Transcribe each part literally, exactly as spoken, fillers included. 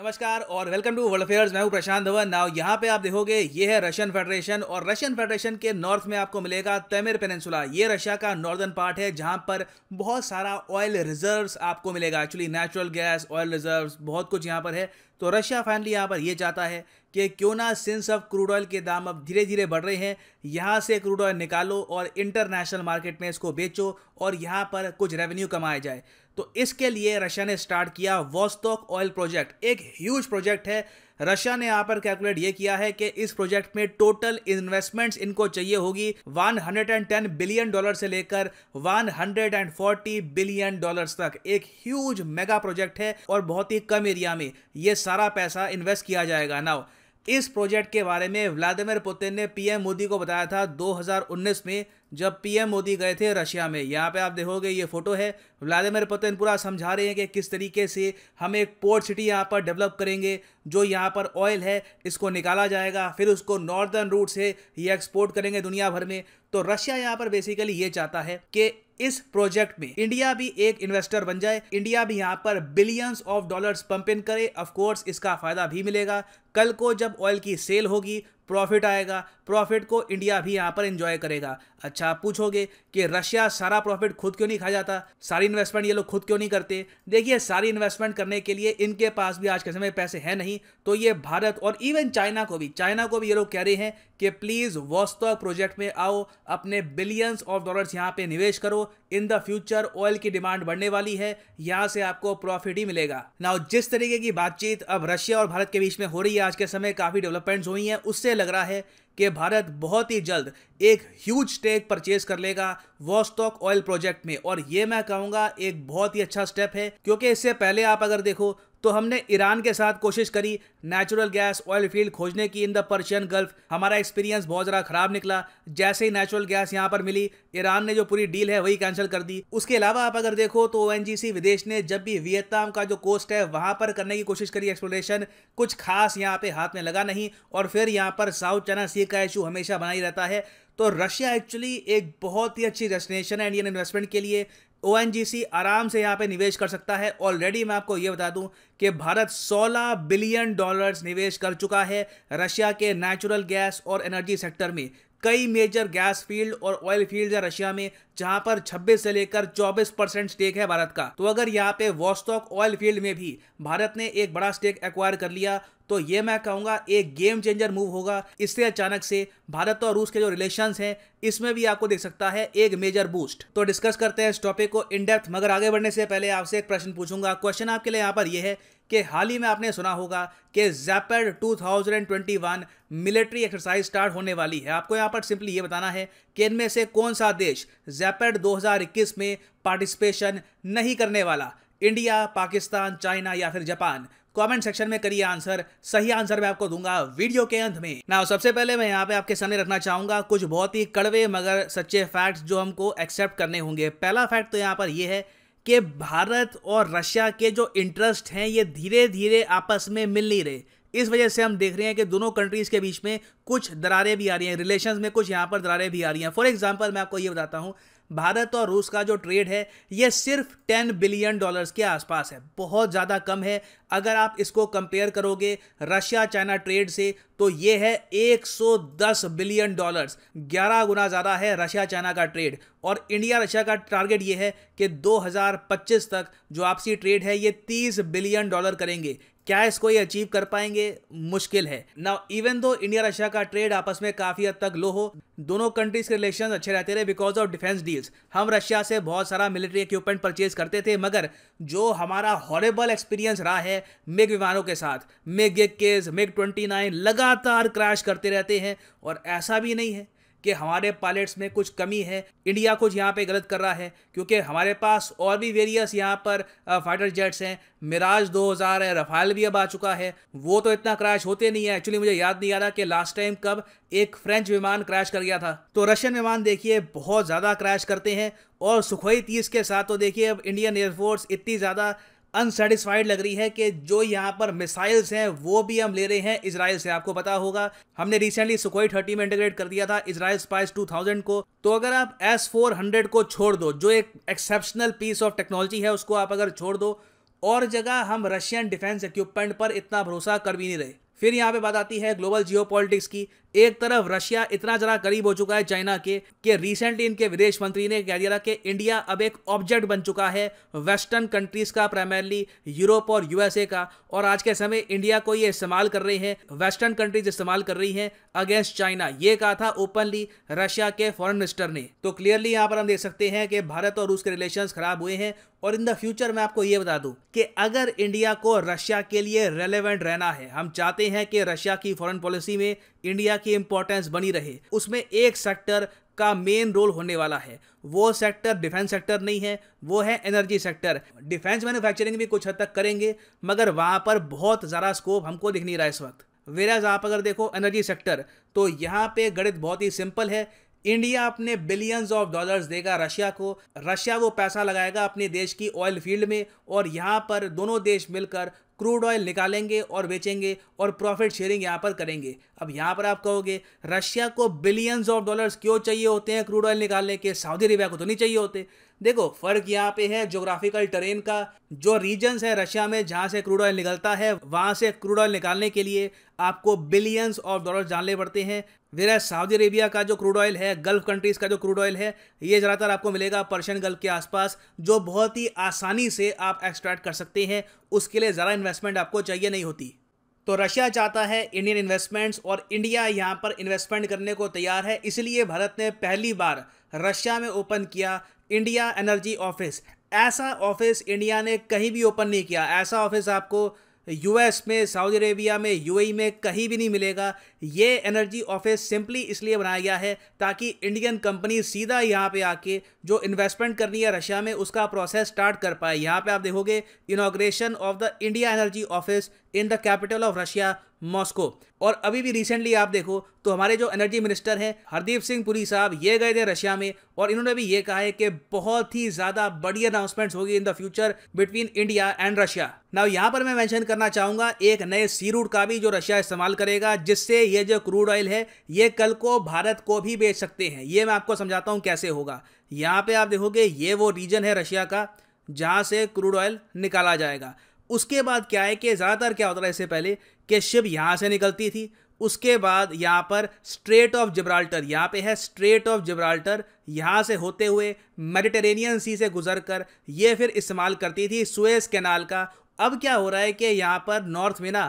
नमस्कार और welcome to world affairs. मैं हूं प्रशांत धवन। नाउ यहां पे आप देखोगे ये है रशियन फेडरेशन और रशियन फेडरेशन के नॉर्थ में आपको मिलेगा तेमिर पेनिंसुला। ये रशिया का नॉर्दर्न पार्ट है जहां पर बहुत सारा ऑयल रिजर्व्स आपको मिलेगा, actually natural gas, oil reserves, बहुत कुछ यहां पर है। तो रशिया फाइनली यहाँ पर यह चाहता है कि क्यों ना सिंस ऑफ क्रूड ऑयल के दाम अब धीरे धीरे बढ़ रहे हैं, यहाँ से क्रूड ऑयल निकालो और इंटरनेशनल मार्केट में इसको बेचो और यहाँ पर कुछ रेवेन्यू कमाया जाए। तो इसके लिए रशिया ने स्टार्ट किया वोस्तोक ऑयल प्रोजेक्ट। एक ह्यूज प्रोजेक्ट है। रशिया ने यहाँ पर कैलकुलेट ये किया है कि इस प्रोजेक्ट में टोटल इन्वेस्टमेंट्स इनको चाहिए होगी एक सौ दस बिलियन डॉलर से लेकर एक सौ चालीस बिलियन डॉलर्स तक। एक ह्यूज मेगा प्रोजेक्ट है और बहुत ही कम एरिया में ये सारा पैसा इन्वेस्ट किया जाएगा। नाउ इस प्रोजेक्ट के बारे में व्लादिमीर पुतिन ने पीएम मोदी को बताया था दो हज़ार उन्नीस में, जब पीएम मोदी गए थे रशिया में। यहाँ पे आप देखोगे ये फोटो है, व्लादिमीर पुतिन पूरा समझा रहे हैं कि किस तरीके से हम एक पोर्ट सिटी यहाँ पर डेवलप करेंगे, जो यहाँ पर ऑयल है इसको निकाला जाएगा, फिर उसको नॉर्दर्न रूट से ये एक्सपोर्ट करेंगे दुनिया भर में। तो रशिया यहाँ पर बेसिकली ये चाहता है कि इस प्रोजेक्ट में इंडिया भी एक इन्वेस्टर बन जाए, इंडिया भी यहाँ पर billions of dollars pump in करे। ऑफ कोर्स इसका फायदा भी मिलेगा, कल को जब ऑयल की सेल होगी प्रॉफिट आएगा, प्रॉफिट को इंडिया भी यहाँ पर एंजॉय करेगा। अच्छा आप पूछोगे कि रशिया सारा प्रॉफिट खुद क्यों नहीं खा जाता, सारी इन्वेस्टमेंट ये लोग खुद क्यों नहीं करते। देखिए सारी इन्वेस्टमेंट करने के लिए इनके पास भी आज के समय पैसे हैं नहीं, तो ये भारत और इवन चाइना को भी चाइना को भी ये लोग कह रहे हैं कि प्लीज़ वोस्तोक प्रोजेक्ट में आओ, अपने बिलियंस ऑफ डॉलर्स यहाँ पर निवेश करो, इन द फ्यूचर ऑयल की डिमांड बढ़ने वाली है, यहाँ से आपको प्रॉफिट ही मिलेगा। नाउ जिस तरीके की बातचीत अब रशिया और भारत के बीच में हो रही है, आज के समय काफ़ी डेवलपमेंट्स हुई हैं, उससे लग रहा है कि भारत बहुत ही जल्द एक ह्यूज स्टेक परचेज कर लेगा वोस्तोक ऑयल प्रोजेक्ट में। और ये मैं कहूँगा एक बहुत ही अच्छा स्टेप है, क्योंकि इससे पहले आप अगर देखो तो हमने ईरान के साथ कोशिश करी नेचुरल गैस ऑयल फील्ड खोजने की इन द पर्शियन गल्फ, हमारा एक्सपीरियंस बहुत ज़रा ख़राब निकला। जैसे ही नेचुरल गैस यहाँ पर मिली, ईरान ने जो पूरी डील है वही कैंसिल कर दी। उसके अलावा आप अगर देखो तो ओएनजीसी विदेश ने जब भी वियतनाम का जो कोस्ट है वहाँ पर करने की कोशिश करी एक्सप्लोरेशन, कुछ खास यहाँ पर हाथ में लगा नहीं, और फिर यहाँ पर साउथ चाइना सी का इशू हमेशा बना ही रहता है। तो रशिया एक्चुअली एक बहुत ही अच्छी डेस्टिनेशन है इंडियन इन्वेस्टमेंट के लिए, ओएनजीसी आराम से यहाँ पे निवेश कर सकता है। ऑलरेडी मैं आपको ये बता दूं कि भारत सोलह बिलियन डॉलर्स निवेश कर चुका है रशिया के नेचुरल गैस और एनर्जी सेक्टर में। कई मेजर गैस फील्ड और ऑयल फील्ड है रशिया में, जहां पर छब्बीस से लेकर चौबीस परसेंट स्टेक है भारत का। तो अगर यहाँ पे वोस्तोक ऑयल फील्ड में भी भारत ने एक बड़ा स्टेक एक्वायर कर लिया तो ये मैं कहूँगा एक गेम चेंजर मूव होगा। इससे अचानक से भारत और रूस के जो रिलेशंस हैं इसमें भी आपको देख सकता है एक मेजर बूस्ट। तो डिस्कस करते हैं इस टॉपिक को इन डेप्थ, मगर आगे बढ़ने से पहले आपसे एक प्रश्न पूछूंगा। क्वेश्चन आपके लिए यहाँ पर यह है कि हाल ही में आपने सुना होगा कि ज़ापाद दो हज़ार इक्कीस मिलिट्री एक्सरसाइज स्टार्ट होने वाली है। आपको यहाँ पर सिंपली ये बताना है कि इनमें से कौन सा देश ज़ापाद दो हज़ार इक्कीस में पार्टिसिपेशन नहीं करने वाला, इंडिया, पाकिस्तान, चाइना या फिर जापान। कमेंट सेक्शन में करिए आंसर, सही आंसर मैं आपको दूंगा वीडियो के अंत में। नाउ सबसे पहले मैं यहाँ पे आपके सामने रखना चाहूंगा कुछ बहुत ही कड़वे मगर सच्चे फैक्ट्स जो हमको एक्सेप्ट करने होंगे। पहला फैक्ट तो यहाँ पर ये है कि भारत और रशिया के जो इंटरेस्ट हैं ये धीरे धीरे आपस में मिल नहीं रहे। इस वजह से हम देख रहे हैं कि दोनों कंट्रीज़ के बीच में कुछ दरारें भी आ रही हैं, रिलेशंस में कुछ यहाँ पर दरारें भी आ रही हैं। फॉर एग्जांपल मैं आपको ये बताता हूँ, भारत और रूस का जो ट्रेड है ये सिर्फ दस बिलियन डॉलर्स के आसपास है, बहुत ज़्यादा कम है। अगर आप इसको कंपेयर करोगे रशिया चाइना ट्रेड से तो ये है एक सौ दस बिलियन डॉलर्स, ग्यारह गुना ज़्यादा है रशिया चाइना का ट्रेड। और इंडिया रशिया का टारगेट ये है कि दो हज़ार पच्चीस तक जो आपसी ट्रेड है ये तीस बिलियन डॉलर करेंगे। क्या इसको ये अचीव कर पाएंगे? मुश्किल है। Now even though India Russia का ट्रेड आपस में काफ़ी हद तक लो हो, दोनों कंट्रीज़ के रिलेशन अच्छे रहते रहे बिकॉज ऑफ डिफेंस डील्स। हम रशिया से बहुत सारा मिलिट्री इक्विपमेंट परचेज करते थे, मगर जो हमारा हॉरेबल एक्सपीरियंस रहा है मेग विमानों के साथ, मेग गे केज, मेग ट्वेंटी नाइन लगातार क्रैश करते रहते हैं। और ऐसा भी नहीं है कि हमारे पायलट्स में कुछ कमी है, इंडिया कुछ यहाँ पे गलत कर रहा है, क्योंकि हमारे पास और भी वेरियस यहाँ पर फाइटर जेट्स हैं, मिराज दो हज़ार है, राफेल भी अब आ चुका है, वो तो इतना क्रैश होते नहीं है। एक्चुअली मुझे याद नहीं आ रहा कि लास्ट टाइम कब एक फ्रेंच विमान क्रैश कर गया था। तो रशियन विमान देखिए बहुत ज़्यादा क्रैश करते हैं, और सुखोई तीस के साथ तो देखिए अब इंडियन एयरफोर्स इतनी ज़्यादा अनसेटिस्फाइड लग रही है कि जो यहाँ पर मिसाइल्स हैं वो भी हम ले रहे हैं इजराइल से। आपको पता होगा हमने रिसेंटली सुखोई तीस में इंटीग्रेट कर दिया था इजराइल स्पाइस दो हज़ार को। तो अगर आप एस फोर हंड्रेड को छोड़ दो, जो एक एक्सेप्शनल पीस ऑफ टेक्नोलॉजी है, उसको आप अगर छोड़ दो और जगह हम रशियन डिफेंस इक्विपमेंट पर इतना भरोसा कर भी नहीं रहे। फिर यहाँ पे बात आती है ग्लोबल जियोपॉलिटिक्स की। एक तरफ रशिया इतना ज़रा करीब हो चुका है चाइना के कि रिसेंटली इनके विदेश मंत्री ने कह दिया कि इंडिया अब एक ऑब्जेक्ट बन चुका है वेस्टर्न कंट्रीज़ का, प्राइमरली यूरोप और यूएसए का, और आज के समय इंडिया को ये इस्तेमाल कर रही है, वेस्टर्न कंट्रीज इस्तेमाल कर रही हैं अगेंस्ट चाइना। ये कहा था ओपनली रशिया के फॉरेन मिनिस्टर ने। तो क्लियरली यहाँ पर हम देख सकते हैं कि भारत और रूस के रिलेशंस खराब हुए हैं। और इन द फ्यूचर मैं आपको ये बता दूं कि अगर इंडिया को रशिया के लिए रेलेवेंट रहना है, हम चाहते हैं कि रशिया की फॉरेन पॉलिसी में इंडिया की इंपॉर्टेंस बनी रहे, उसमें एक सेक्टर का मेन रोल होने वाला है। वो सेक्टर डिफेंस सेक्टर नहीं है, वो है एनर्जी सेक्टर। डिफेंस मैन्युफैक्चरिंग भी कुछ हद तक करेंगे मगर वहाँ पर बहुत ज़्यादा स्कोप हमको दिख नहीं रहा इस वक्त। वेराज आप अगर देखो एनर्जी सेक्टर तो यहाँ पे गणित बहुत ही सिंपल है। इंडिया अपने बिलियंस ऑफ डॉलर्स देगा रशिया को, रशिया वो पैसा लगाएगा अपने देश की ऑयल फील्ड में और यहाँ पर दोनों देश मिलकर क्रूड ऑयल निकालेंगे और बेचेंगे और प्रॉफिट शेयरिंग यहाँ पर करेंगे। अब यहाँ पर आप कहोगे रशिया को बिलियंस ऑफ डॉलर्स क्यों चाहिए होते हैं क्रूड ऑयल निकालने के, सऊदी अरेबिया को तो नहीं चाहिए होते। देखो फर्क यहाँ पे है ज्योग्राफिकल टेरेन का। जो रीजन्स है रशिया में जहाँ से क्रूड ऑयल निकलता है वहाँ से क्रूड ऑयल निकालने के लिए आपको बिलियंस ऑफ डॉलर्स डालने पड़ते हैं। वेरा सऊदी अरेबिया का जो क्रूड ऑयल है, गल्फ कंट्रीज़ का जो क्रूड ऑयल है, ये ज़्यादातर आपको मिलेगा पर्शियन गल्फ के आसपास, जो बहुत ही आसानी से आप एक्सट्रैक्ट कर सकते हैं। उसके लिए ज़्यादा इन्वेस्टमेंट आपको चाहिए नहीं होती। तो रशिया चाहता है इंडियन इन्वेस्टमेंट्स और इंडिया यहाँ पर इन्वेस्टमेंट करने को तैयार है। इसलिए भारत ने पहली बार रशिया में ओपन किया इंडिया एनर्जी ऑफिस। ऐसा ऑफिस इंडिया ने कहीं भी ओपन नहीं किया। ऐसा ऑफिस आपको यूएस में, सऊदी अरेबिया में, यूएई में कहीं भी नहीं मिलेगा। ये एनर्जी ऑफिस सिंपली इसलिए बनाया गया है ताकि इंडियन कंपनी सीधा यहाँ पे आके जो इन्वेस्टमेंट करनी है रशिया में उसका प्रोसेस स्टार्ट कर पाए। यहाँ पे आप देखोगे inauguration of the India energy office in the capital of Russia Moscow. और अभी भी रिसेंटली आप देखो तो हमारे जो एनर्जी मिनिस्टर हैं हरदीप सिंह पुरी साहब, ये गए थे रशिया में और इन्होंने भी ये कहा है कि बहुत ही ज़्यादा बड़ी अनाउंसमेंट्स होगी in the future between India and Russia. Now यहाँ पर मैं मेंशन करना चाहूँगा एक नए सी रूट का भी जो रशिया इस्तेमाल करेगा, जिससे ये जो क्रूड ऑयल है ये कल को भारत को भी बेच सकते हैं। ये मैं आपको समझाता हूँ कैसे होगा। यहाँ पर आप देखोगे ये वो रीजन है रशिया का जहाँ से क्रूड ऑयल निकाला जाएगा। उसके बाद क्या है कि ज़्यादातर क्या होता है इससे पहले कि शिप यहाँ से निकलती थी, उसके बाद यहाँ पर स्ट्रेट ऑफ जिब्राल्टर, यहाँ पे है स्ट्रेट ऑफ जिब्राल्टर, यहाँ से होते हुए मेडिटेरेनियन सी से गुजरकर ये फिर इस्तेमाल करती थी स्वेज़ कैनाल का। अब क्या हो रहा है कि यहाँ पर नॉर्थ में ना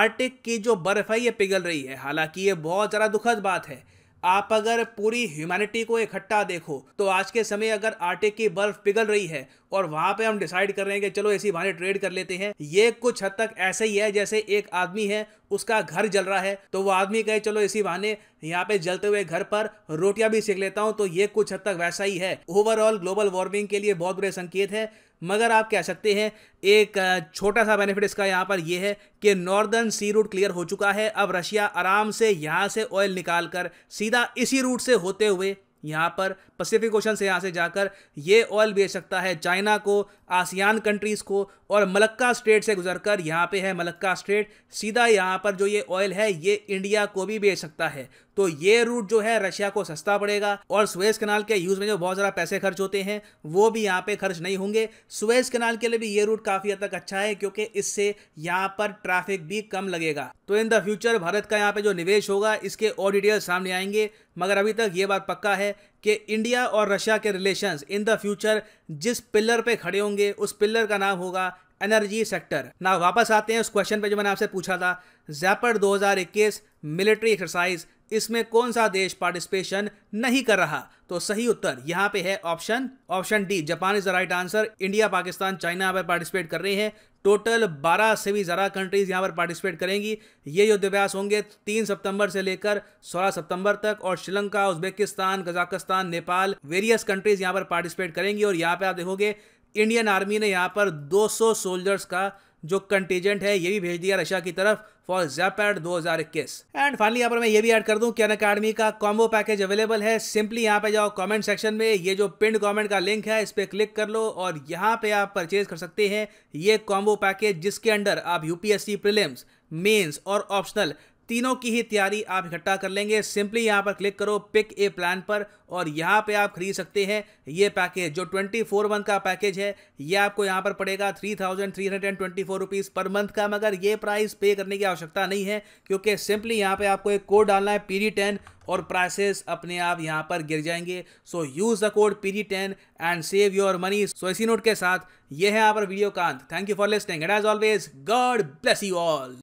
आर्टिक की जो बर्फ़ है ये पिघल रही है। हालाँकि ये बहुत ज़्यादा दुखद बात है। आप अगर पूरी ह्यूमैनिटी को इकट्ठा देखो तो आज के समय अगर आर्टिक की बर्फ पिघल रही है और वहाँ पे हम डिसाइड कर रहे हैं कि चलो इसी बहाने ट्रेड कर लेते हैं, ये कुछ हद तक ऐसे ही है जैसे एक आदमी है उसका घर जल रहा है तो वो आदमी कहे चलो इसी बहाने यहाँ पे जलते हुए घर पर रोटियां भी सेक लेता हूँ, तो ये कुछ हद तक वैसा ही है। ओवरऑल ग्लोबल वार्मिंग के लिए बहुत बुरे संकेत है। मगर आप कह सकते हैं एक छोटा सा बेनिफिट इसका यहाँ पर यह है कि नॉर्दर्न सी रूट क्लियर हो चुका है। अब रशिया आराम से यहाँ से ऑयल निकाल कर सीधा इसी रूट से होते हुए यहाँ पर पैसिफिक ओशन से यहाँ से जाकर ये ऑयल बेच सकता है चाइना को, आसियान कंट्रीज़ को, और मलक्का स्टेट से गुजरकर यहाँ पे है मलक्का स्टेट, सीधा यहाँ पर जो ये ऑयल है ये इंडिया को भी बेच सकता है। तो ये रूट जो है रशिया को सस्ता पड़ेगा और स्वेज़ कैनाल के यूज़ में जो बहुत ज़्यादा पैसे खर्च होते हैं वो भी यहाँ पे खर्च नहीं होंगे। स्वेज़ कैनाल के लिए भी ये रूट काफ़ी हद तक अच्छा है क्योंकि इससे यहाँ पर ट्रैफिक भी कम लगेगा। तो इन द फ्यूचर भारत का यहाँ पे जो निवेश होगा इसके और डिटेल्स सामने आएंगे। मगर अभी तक ये बात पक्का है कि इंडिया और रशिया के रिलेशंस इन द फ्यूचर जिस पिलर पे खड़े होंगे उस पिलर का नाम होगा एनर्जी सेक्टर। ना वापस आते हैं उस क्वेश्चन पे जो मैंने आपसे पूछा था, ज़ापाद दो हज़ार इक्कीस मिलिट्री एक्सरसाइज, इसमें कौन सा देश पार्टिसिपेशन नहीं कर रहा? तो सही उत्तर यहाँ पे है option option D, Japan is the right answer. India, Pakistan, China यहाँ पर पार्टिसिपेट कर रहे हैं। टोटल बारह से भी ज़्यादा कंट्रीज़ यहाँ पर पार्टिसिपेट करेंगी। ये युद्धाभ्यास होंगे तीन सितंबर से लेकर सोलह सितंबर तक और Sri Lanka, Uzbekistan, Kazakhstan, Nepal, various countries यहाँ पर पार्टिसिपेट करेंगी। और यहाँ पर आप देखोगे इंडियन आर्मी ने यहाँ पर दो सौ सोल्जर्स का जो कंटीजेंट है ये भी भेज दिया रशिया की तरफ फॉर ज़ापाद दो हज़ार इक्कीस। एंड फाइनली यहाँ पर मैं ये भी ऐड कर दूं कि अन अकाडमी का कॉम्बो पैकेज अवेलेबल है। सिंपली यहाँ पे जाओ कमेंट सेक्शन में, ये जो पिन कमेंट का लिंक है इस पर क्लिक कर लो और यहाँ पे आप परचेज कर सकते हैं ये कॉम्बो पैकेज, जिसके अंडर आप यूपीएससी प्रीलिम्स, मेंस और ऑप्शनल तीनों की ही तैयारी आप इकट्ठा कर लेंगे। सिंपली यहाँ पर क्लिक करो पिक ए प्लान पर और यहाँ पे आप खरीद सकते हैं ये पैकेज जो ट्वेंटी फोर मंथ का पैकेज है। ये आपको यहाँ पर पड़ेगा three thousand three hundred and twenty four rupees per month का, मगर ये प्राइस पे करने की आवश्यकता नहीं है क्योंकि सिंपली यहाँ पे आपको एक कोड डालना है पी डी टेन और प्राइसेस अपने आप यहाँ पर गिर जाएंगे। So use the code P D ten and save your money. So इसी नोट के साथ यह है यहाँ पर वीडियो का अंत। Thank you for listening and as always God bless you all.